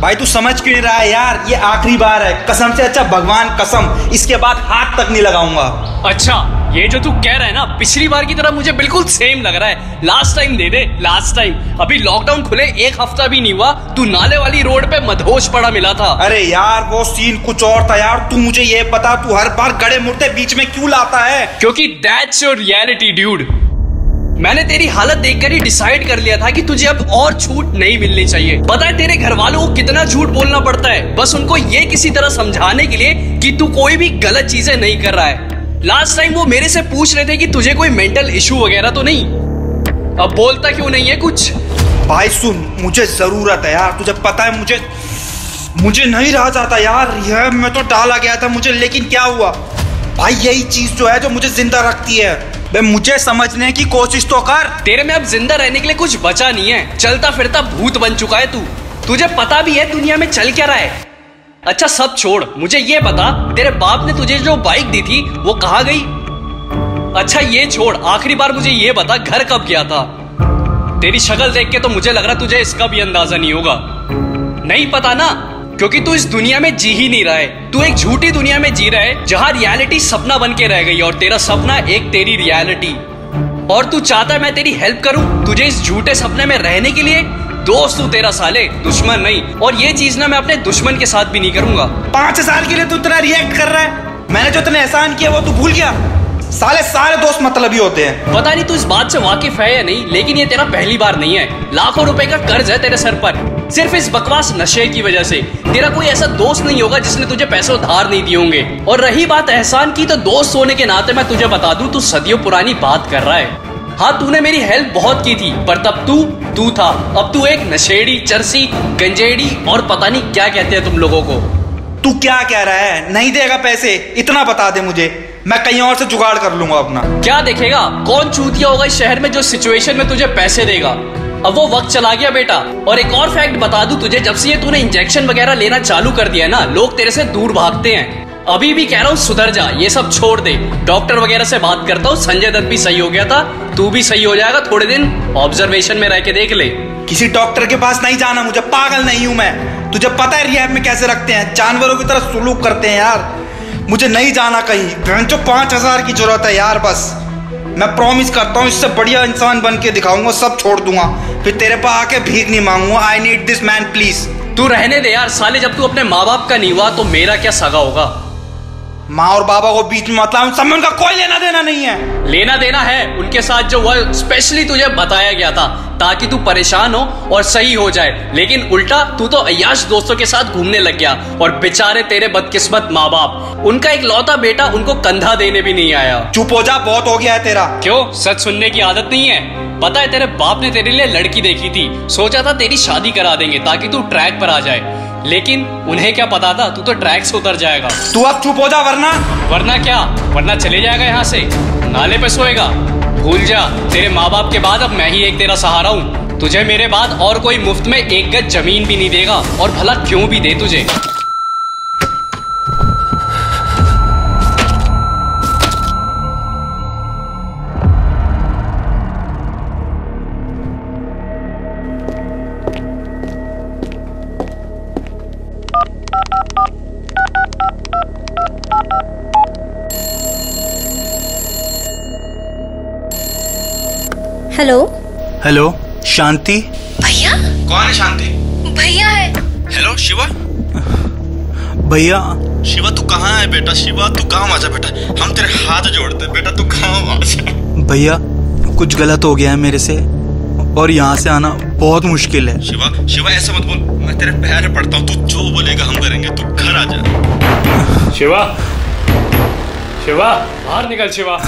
भाई तू समझ क्यों नहीं रहा है यार, ये आखिरी बार है, कसम से अच्छा भगवान कसम इसके बाद हाथ तक नहीं लगाऊंगा। अच्छा ये जो तू कह रहा है ना, पिछली बार की तरह मुझे बिल्कुल सेम लग रहा है। लास्ट टाइम दे दे, लास्ट टाइम। अभी लॉकडाउन खुले एक हफ्ता भी नहीं हुआ, तू नाले वाली रोड पे मधोश पड़ा मिला था। अरे यार वो सीन कुछ और था यार। तू मुझे ये बता, तू हर बार गड़े मुर्दे बीच में क्यों लाता है? क्योंकि दैट्स योर रियलिटी ड्यूड। मैंने तेरी हालत देखकर ही डिसाइड कर लिया था कि तुझे अब और छूट नहीं मिलनी चाहिए। पता है तेरे घर वालों को कितना झूठ बोलना पड़ता है, बस उनको ये किसी तरह समझाने के लिए कि तू कोई भी गलत चीजें नहीं कर रहा है। लास्ट टाइम वो मेरे से पूछ रहे थे कि तुझे कोई मेंटल इशू वगैरह तो नहीं, अब बोलता क्यों नहीं है कुछ? भाई सुन, मुझे जरूरत है यार, तुझे पता है मुझे नहीं रहा जाता यार। यह मैं तो डाला गया था मुझे, लेकिन क्या हुआ भाई, यही चीज जो है जो मुझे जिंदा रखती है। बे मुझे समझने की कोशिश तो कर। तेरे में अब जिंदा रहने के लिए कुछ बचा नहीं है, चलता फिरता भूत बन चुका है तू। तुझे पता भी है दुनिया में चल क्या रहा है। अच्छा सब छोड़, मुझे ये बता, तेरे बाप ने तुझे जो बाइक दी थी वो कहाँ गई? अच्छा ये छोड़, आखिरी बार मुझे ये बता, घर कब गया था? तेरी शक्ल देख के तो मुझे लग रहा तुझे इसका भी अंदाजा नहीं होगा। नहीं पता ना, क्योंकि तू इस दुनिया में जी ही नहीं रहा है। तू एक झूठी दुनिया में जी रहा है जहाँ रियलिटी सपना बन के रह गई, और तेरा सपना एक तेरी रियलिटी। और तू चाहता है मैं तेरी हेल्प करूं तुझे इस झूठे सपने में रहने के लिए? दोस्त हूँ तेरा साले, दुश्मन नहीं। और ये चीज ना मैं अपने दुश्मन के साथ भी नहीं करूंगा। 5 साल के लिए तू इतना रिएक्ट कर रहा है, मैंने जो तूने एहसान किया वो तू भूल गया? साले सारे दोस्त मतलब ही होते हैं। पता नहीं तू इस बात से वाकिफ है या नहीं, लेकिन ये तेरा पहली बार नहीं है। लाखों रुपए का कर्ज है तेरे सर पर सिर्फ इस बकवास नशे की वजह से। तेरा कोई ऐसा दोस्त नहीं होगा जिसने तुझे पैसे उधार नहीं दिए होंगे। और रही बात एहसान की, तो दोस्त होने के नाते मैं तुझे बता दूं, तू सदियों पुरानी बात कर रहा है। हाँ तूने मेरी हेल्प बहुत की थी, पर तब तू था, अब तू एक नशेड़ी, चरसी, गंजेड़ी और पता नहीं क्या कहते हैं तुम लोगों को। तू क्या कह रहा है? नहीं देगा पैसे इतना बता दे मुझे, मैं कहीं और से जुगाड़ कर लूंगा अपना। क्या देखेगा? कौन चूतिया होगा इस शहर में जो सिचुएशन में तुझे पैसे देगा? अब वो वक्त चला गया बेटा। और एक और फैक्ट बता दूं तुझे, जब से ये तूने इंजेक्शन वगैरह लेना चालू कर दिया ना, लोग तेरे से दूर भागते हैं। अभी भी कह रहा हूँ सुधर जा, ये सब छोड़ दे। डॉक्टर वगैरह से बात करता हूँ, संजय दत्त भी सही हो गया था, तू भी सही हो जाएगा। थोड़े दिन ऑब्जर्वेशन में रह के देख ले। किसी डॉक्टर के पास नहीं जाना मुझे, पागल नहीं हूँ मैं। तुझे पता है रिहैब में कैसे रखते हैं, जानवरों की तरह सुलूक करते हैं यार। मुझे नहीं जाना कहीं, जो 5000 की जरूरत है यार बस। मैं प्रॉमिस करता हूँ इससे बढ़िया इंसान बन के दिखाऊंगा, सब छोड़ दूंगा, फिर तेरे पास आके भीख नहीं मांगूंगा। I need this man please. तू रहने दे यार साले, जब तू अपने माँ बाप का नहीं हुआ तो मेरा क्या सगा होगा? माँ और बाबा को बीच में मतलब सब, उनका कोई लेना देना नहीं है। लेना देना है उनके साथ, जो हुआ स्पेशली तुझे बताया गया था ताकि तू परेशान हो और सही हो जाए। लेकिन उल्टा तू तो अय्याश दोस्तों के साथ घूमने लग गया। और बेचारे तेरे बदकिस्मत माँ बाप, उनका इकलौता बेटा, उनको कंधा देने भी नहीं आया। चुप हो जा, बहुत हो गया है तेरा। क्यों, सच सुनने की आदत नहीं है? पता है तेरे बाप ने तेरे लिए लड़की देखी थी, सोचा था तेरी शादी करा देंगे ताकि तू ट्रैक पर आ जाए। लेकिन उन्हें क्या पता था तू तो ट्रैक से उतर जाएगा। तू अब चुप हो जा, वरना क्या? वरना चले जाएगा यहाँ से, नाले पे सोएगा। भूल जा, तेरे माँ बाप के बाद अब मैं ही एक तेरा सहारा हूँ। तुझे मेरे बाद और कोई मुफ्त में एक गज जमीन भी नहीं देगा, और भला क्यों भी दे तुझे। हेलो हेलो, शांति भैया? कौन है? शांति भैया है। हेलो शिवा भैया। शिवा तू कहाँ है बेटा? शिवा तू कहाँ आजा बेटा, हम तेरे हाथ जोड़ते हैं बेटा, तू कहाँ आजा। भैया कुछ गलत हो गया है मेरे से, और यहाँ से आना बहुत मुश्किल है। शिवा शिवा ऐसा मत बोल, मैं तेरे पैर पड़ता हूँ, तू जो बोलेगा हम करेंगे, तू घर आजा। शिवा शिवा बाहर निकल। शिवा